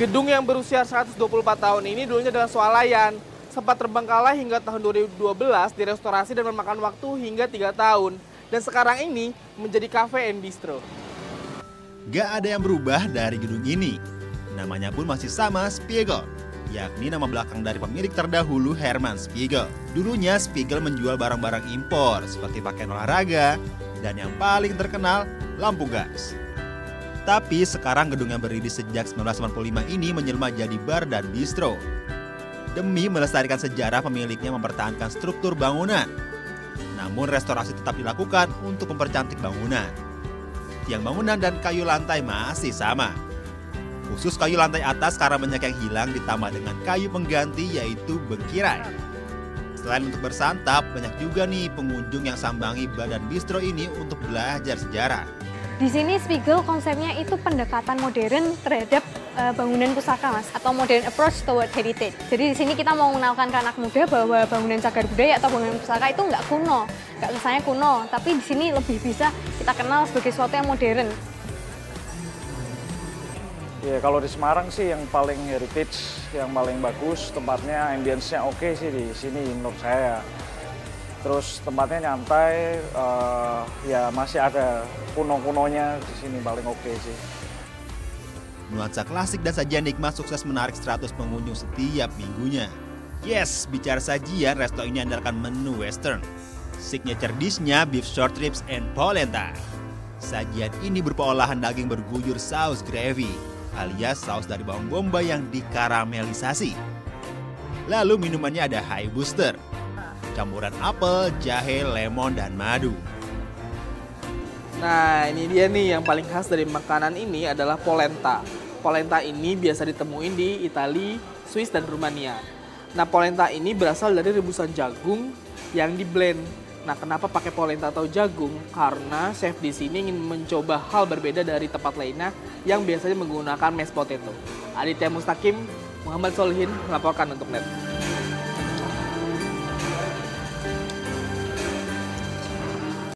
Gedung yang berusia 124 tahun ini dulunya adalah swalayan. Sempat terbengkalai hingga tahun 2012, direstorasi dan memakan waktu hingga 3 tahun. Dan sekarang ini menjadi cafe and bistro. Gak ada yang berubah dari gedung ini. Namanya pun masih sama, Spiegel. Yakni nama belakang dari pemilik terdahulu, Herman Spiegel. Dulunya Spiegel menjual barang-barang impor seperti pakaian olahraga dan yang paling terkenal lampu gas. Tapi sekarang gedung yang berdiri sejak 1985 ini menjelma jadi bar dan bistro. Demi melestarikan sejarah, pemiliknya mempertahankan struktur bangunan. Namun restorasi tetap dilakukan untuk mempercantik bangunan. Tiang bangunan dan kayu lantai masih sama. Khusus kayu lantai atas karena banyak yang hilang, ditambah dengan kayu pengganti yaitu bengkirai. Selain untuk bersantap, banyak juga nih pengunjung yang sambangi bar dan bistro ini untuk belajar sejarah. Di sini Spiegel konsepnya itu pendekatan modern terhadap bangunan pusaka, Mas, atau modern approach toward heritage. Jadi di sini kita mau mengenalkan ke anak muda bahwa bangunan cagar budaya atau bangunan pusaka itu nggak kuno, nggak kesannya kuno, tapi di sini lebih bisa kita kenal sebagai sesuatu yang modern. Ya, kalau di Semarang sih yang paling heritage, yang paling bagus, tempatnya, ambience-nya oke sih di sini menurut saya. Terus tempatnya nyantai, ya masih ada kuno-kunonya di sini, paling oke sih. Nuansa klasik dan sajian nikmat sukses menarik 100 pengunjung setiap minggunya. Yes, bicara sajian, resto ini andalkan menu western. Signature dish-nya Beef Short Ribs and Polenta. Sajian ini berupa olahan daging berguyur saus gravy, alias saus dari bawang bombay yang dikaramelisasi. Lalu minumannya ada Hi-Booster, campuran apel, jahe, lemon, dan madu. Nah, ini dia nih yang paling khas dari makanan ini adalah polenta. Polenta ini biasa ditemuin di Italia, Swiss, dan Rumania. Nah, polenta ini berasal dari rebusan jagung yang diblend. Nah, kenapa pakai polenta atau jagung? Karena chef di sini ingin mencoba hal berbeda dari tempat lainnya yang biasanya menggunakan mashed potato. Aditya Mustakim, Muhammad Solihin melaporkan untuk Net.